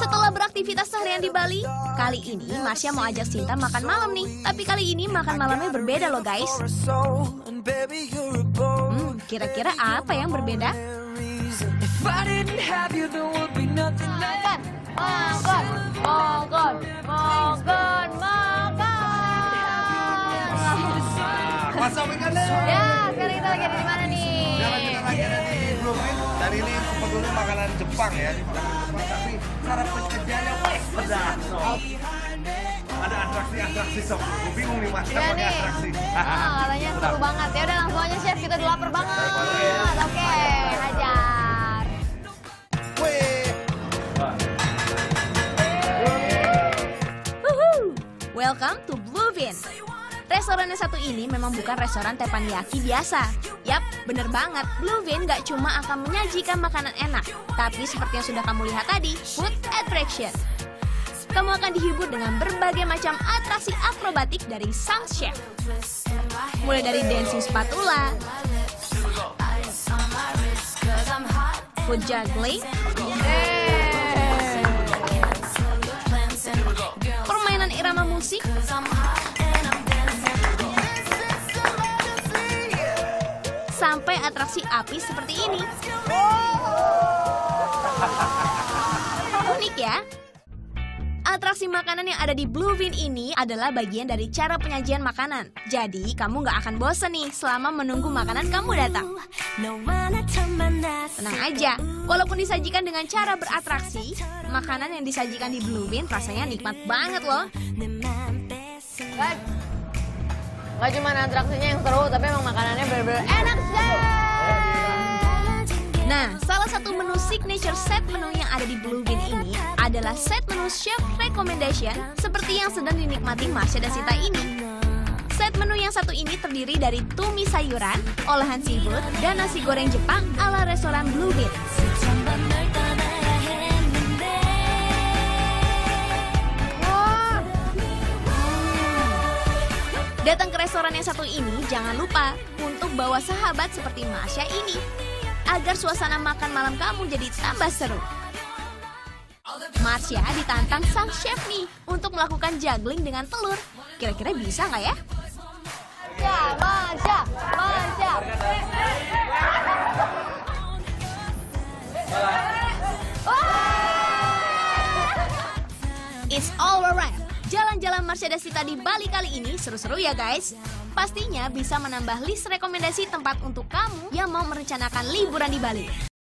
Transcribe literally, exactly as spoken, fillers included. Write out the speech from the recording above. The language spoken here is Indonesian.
Setelah beraktivitas seharian di Bali, kali ini Marsya mau ajak Shinta makan malam nih. Tapi kali ini makan malamnya berbeda loh guys. Hmm, kira-kira apa yang berbeda? Makan, makan, makan, makan, makan. Ya, sekarang kita lagi di mana nih? Dan ini sebetulnya makanan Jepang ya, makanan Jepang, tapi cara penyajiannya pedas. Ada atraksi-atraksi sob, gue bingung nih mas, kenapa ada atraksi. Oh, katanya seru banget, ya udah langsung aja chef, kita udah lapar banget. Oke, hajar. Welcome to Bluefin. Restoran yang satu ini memang bukan restoran teppanyaki biasa. Yap, bener banget. Bluefin gak cuma akan menyajikan makanan enak, tapi seperti yang sudah kamu lihat tadi, food attraction. Kamu akan dihibur dengan berbagai macam atraksi akrobatik dari Sun Chef. Mulai dari dancing spatula, food juggling, permainan irama musik, sampai atraksi api seperti ini. Unik ya? Atraksi makanan yang ada di Bluefin ini adalah bagian dari cara penyajian makanan. Jadi, kamu nggak akan bosan nih selama menunggu makanan kamu datang. Tenang aja, walaupun disajikan dengan cara beratraksi, makanan yang disajikan di Bluefin rasanya nikmat banget loh. Gak cuma atraksinya yang seru, tapi emang makanannya bener-bener enak sih. Nah, salah satu menu signature set menu yang ada di Bluefin ini adalah set menu chef recommendation seperti yang sedang dinikmati Marsya dan Shinta ini. Set menu yang satu ini terdiri dari tumis sayuran, olahan seafood, dan nasi goreng Jepang ala restoran Bluefin. Datang ke restoran yang satu ini, jangan lupa untuk bawa sahabat seperti Marsya ini, agar suasana makan malam kamu jadi tambah seru. Marsya ditantang sang chef nih untuk melakukan juggling dengan telur. Kira-kira bisa nggak ya? Marsya, Marsya, Marsya. It's all right. Jalan-jalan Marsya dan Shinta di Bali kali ini seru-seru ya guys. Pastinya bisa menambah list rekomendasi tempat untuk kamu yang mau merencanakan liburan di Bali.